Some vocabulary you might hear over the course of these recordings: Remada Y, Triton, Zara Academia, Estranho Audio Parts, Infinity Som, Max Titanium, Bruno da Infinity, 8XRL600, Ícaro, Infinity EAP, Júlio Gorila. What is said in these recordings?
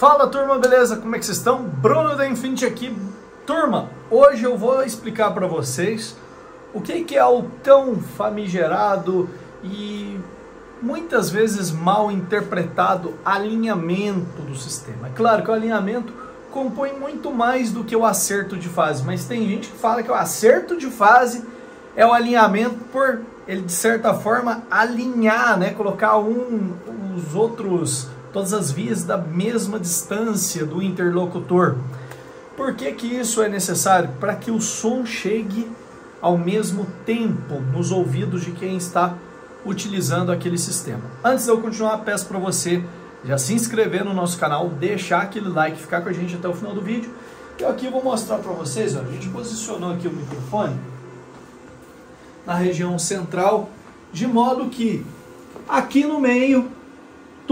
Fala turma, beleza? Como é que vocês estão? Bruno da Infinity aqui. Turma, hoje eu vou explicar para vocês o que é o tão famigerado e muitas vezes mal interpretado alinhamento do sistema. É claro que o alinhamento compõe muito mais do que o acerto de fase, mas tem gente que fala que o acerto de fase é o alinhamento por ele, de certa forma, alinhar, né? Colocar os outros... todas as vias da mesma distância do interlocutor. Por que que isso é necessário? Para que o som chegue ao mesmo tempo nos ouvidos de quem está utilizando aquele sistema. Antes de eu continuar, peço para você já se inscrever no nosso canal, deixar aquele like, ficar com a gente até o final do vídeo. E aqui eu vou mostrar para vocês, ó, a gente posicionou aqui o microfone na região central, de modo que aqui no meio...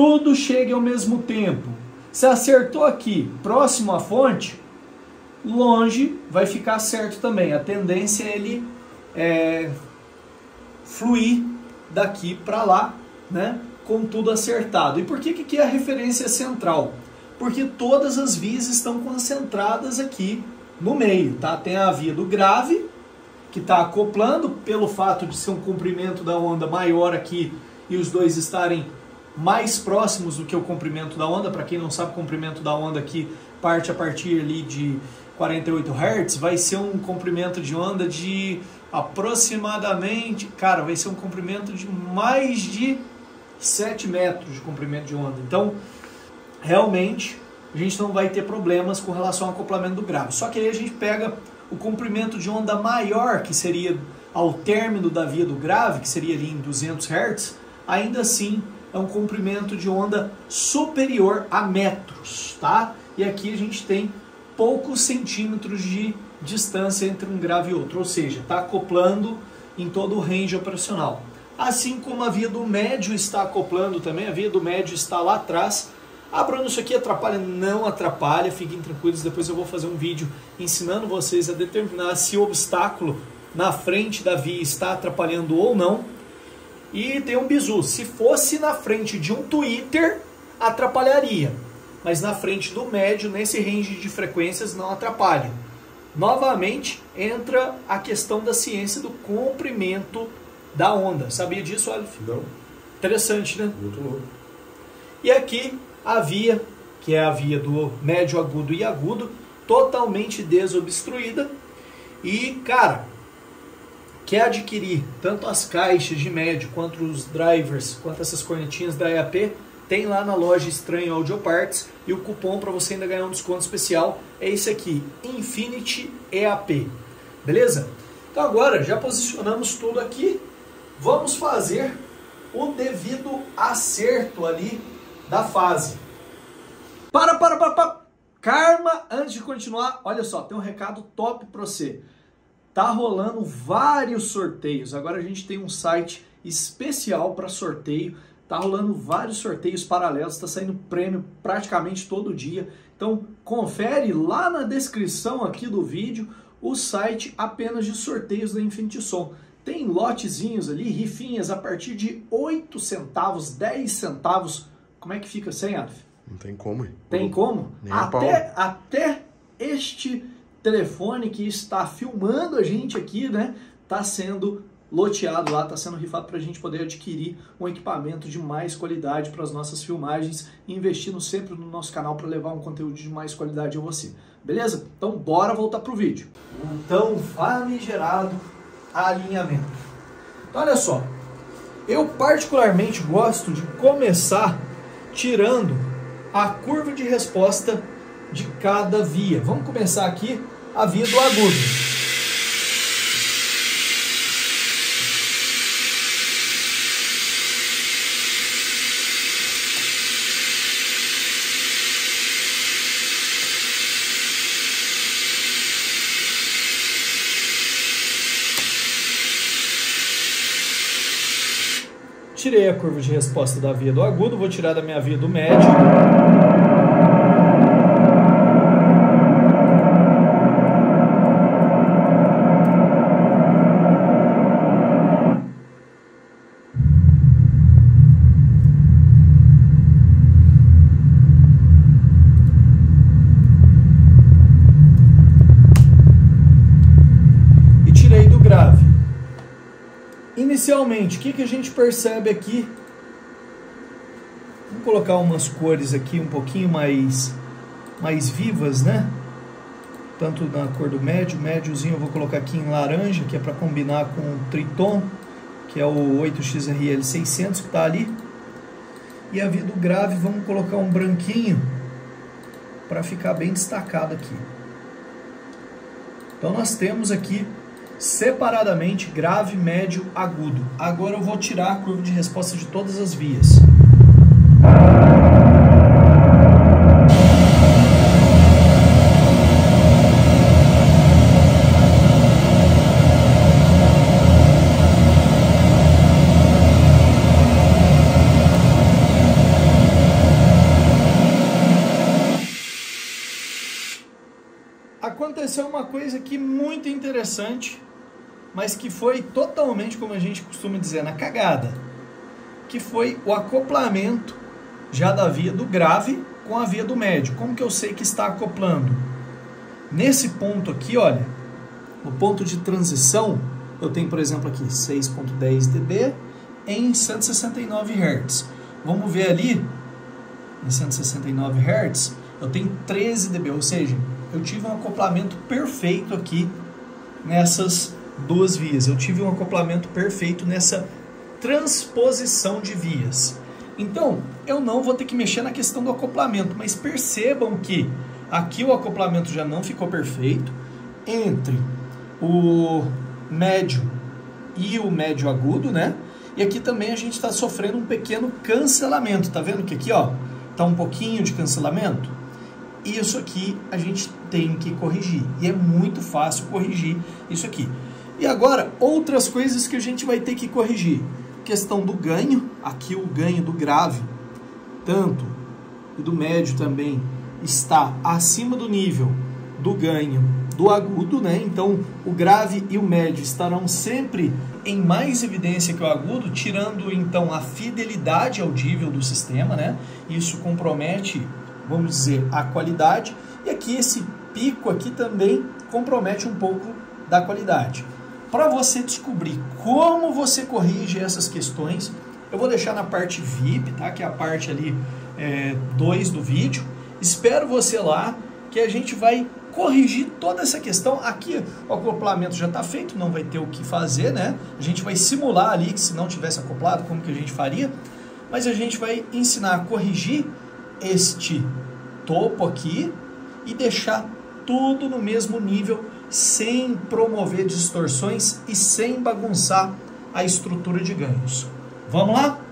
tudo chega ao mesmo tempo. Se acertou aqui, próximo à fonte, longe vai ficar certo também. A tendência é ele fluir daqui para lá, né? Com tudo acertado. E por que que a referência é central? Porque todas as vias estão concentradas aqui no meio, tá? Tem a via do grave, que está acoplando, pelo fato de ser um comprimento da onda maior aqui e os dois estarem mais próximos do que o comprimento da onda. Para quem não sabe, o comprimento da onda aqui parte a partir ali de 48 Hz, vai ser um comprimento de onda de aproximadamente, cara, vai ser um comprimento de mais de 7 metros de comprimento de onda. Então, realmente, a gente não vai ter problemas com relação ao acoplamento do grave. Só que aí a gente pega o comprimento de onda maior, que seria ao término da via do grave, que seria ali em 200 Hz, ainda assim... é um comprimento de onda superior a metros, tá? E aqui a gente tem poucos centímetros de distância entre um grave e outro, ou seja, está acoplando em todo o range operacional. Assim como a via do médio está acoplando também, a via do médio está lá atrás. Ah, Bruno, isso aqui atrapalha? Não atrapalha, fiquem tranquilos, depois eu vou fazer um vídeo ensinando vocês a determinar se o obstáculo na frente da via está atrapalhando ou não. E tem um bizu, se fosse na frente de um Twitter, atrapalharia. Mas na frente do médio, nesse range de frequências, não atrapalha. Novamente, entra a questão da ciência do comprimento da onda. Sabia disso, Alf? Não. Interessante, né? Muito louco. E aqui, a via, que é a via do médio, agudo e agudo, totalmente desobstruída. E, cara... quer adquirir tanto as caixas de médio, quanto os drivers, quanto essas cornetinhas da EAP, tem lá na loja Estranho Audio Parts, e o cupom para você ainda ganhar um desconto especial é esse aqui, Infinity EAP, beleza? Então agora já posicionamos tudo aqui, vamos fazer o devido acerto ali da fase. Para! Karma, antes de continuar, olha só, tem um recado top para você. Tá rolando vários sorteios, agora a gente tem um site especial para sorteio, tá rolando vários sorteios paralelos, tá saindo prêmio praticamente todo dia, então confere lá na descrição aqui do vídeo o site apenas de sorteios da Infinity Som. Tem lotezinhos ali, rifinhas a partir de 8 centavos, 10 centavos, como é que fica sem, Alf? Não tem como. Tem como? Nem até este... telefone que está filmando a gente aqui, né? Tá sendo loteado lá, tá sendo rifado para a gente poder adquirir um equipamento de mais qualidade para as nossas filmagens, investindo sempre no nosso canal para levar um conteúdo de mais qualidade a você. Beleza? Então bora voltar pro vídeo. Então, famigerado alinhamento. Então, olha só, eu particularmente gosto de começar tirando a curva de resposta de cada via. Vamos começar aqui a via do agudo. Tirei a curva de resposta da via do agudo, vou tirar da minha via do médio. Inicialmente, o que a gente percebe aqui? Vamos colocar umas cores aqui um pouquinho mais vivas, né? Tanto na cor do médio, médiozinho eu vou colocar aqui em laranja, que é para combinar com o Triton, que é o 8XRL600 que está ali. E a via do grave, vamos colocar um branquinho para ficar bem destacado aqui. Então nós temos aqui separadamente grave, médio, agudo. Agora eu vou tirar a curva de resposta de todas as vias. Aconteceu uma coisa aqui muito interessante, mas que foi totalmente, como a gente costuma dizer, na cagada, que foi o acoplamento já da via do grave com a via do médio. Como que eu sei que está acoplando? Nesse ponto aqui, olha, o ponto de transição, eu tenho, por exemplo, aqui 6.10 dB em 169 Hz. Vamos ver ali, em 169 Hz, eu tenho 13 dB, ou seja, eu tive um acoplamento perfeito aqui nessas duas vias. Eu tive um acoplamento perfeito nessa transposição de vias. Então, eu não vou ter que mexer na questão do acoplamento, mas percebam que aqui o acoplamento já não ficou perfeito entre o médio e o médio agudo, né? E aqui também a gente está sofrendo um pequeno cancelamento. Tá vendo que aqui, ó, tá um pouquinho de cancelamento? Isso aqui a gente tem que corrigir, e é muito fácil corrigir isso aqui. E agora, outras coisas que a gente vai ter que corrigir. Questão do ganho, aqui o ganho do grave, tanto e do médio também, está acima do nível do ganho do agudo, né? Então, o grave e o médio estarão sempre em mais evidência que o agudo, tirando, então, a fidelidade audível do sistema, né? Isso compromete, vamos dizer, a qualidade, e aqui esse pico aqui também compromete um pouco da qualidade. Para você descobrir como você corrige essas questões, eu vou deixar na parte VIP, tá? Que é a parte ali 2 do vídeo. Espero você lá, que a gente vai corrigir toda essa questão. Aqui o acoplamento já está feito, não vai ter o que fazer, né? A gente vai simular ali, que se não tivesse acoplado, como que a gente faria? Mas a gente vai ensinar a corrigir este topo aqui e deixar tudo no mesmo nível, sem promover distorções e sem bagunçar a estrutura de ganhos. Vamos lá?